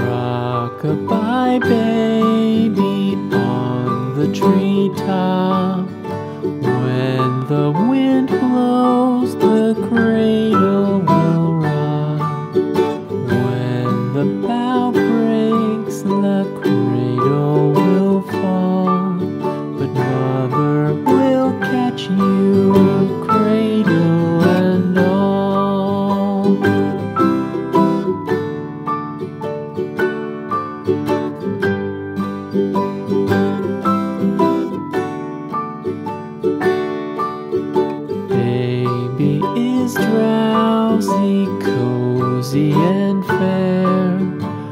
Rock-a-bye, baby, on the treetop. When the wind blows, the cradle will rock. When the bough breaks, the cradle will fall. But mother will catch you, cradle and all. Baby is drowsy, cozy and fair.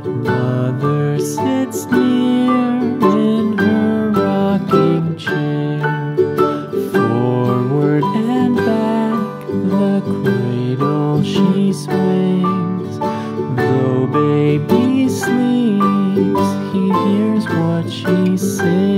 Mother sits near in her rocking chair. Forward and back, the cradle she swings. Though baby sleeps, he hears what she sings.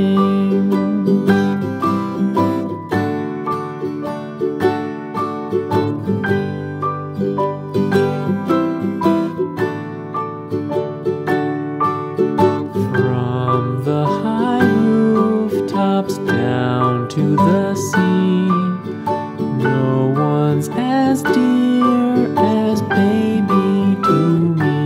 From the high rooftops down to the sea, no one's as dear as baby to me.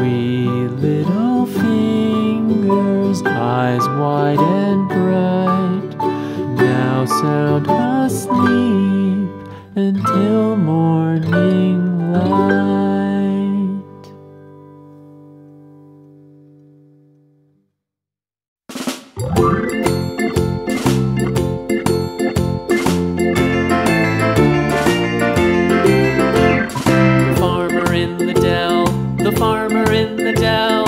Wee little fingers, eyes wide and bright, now sound asleep until morning light. The farmer in the dell, the farmer in the dell.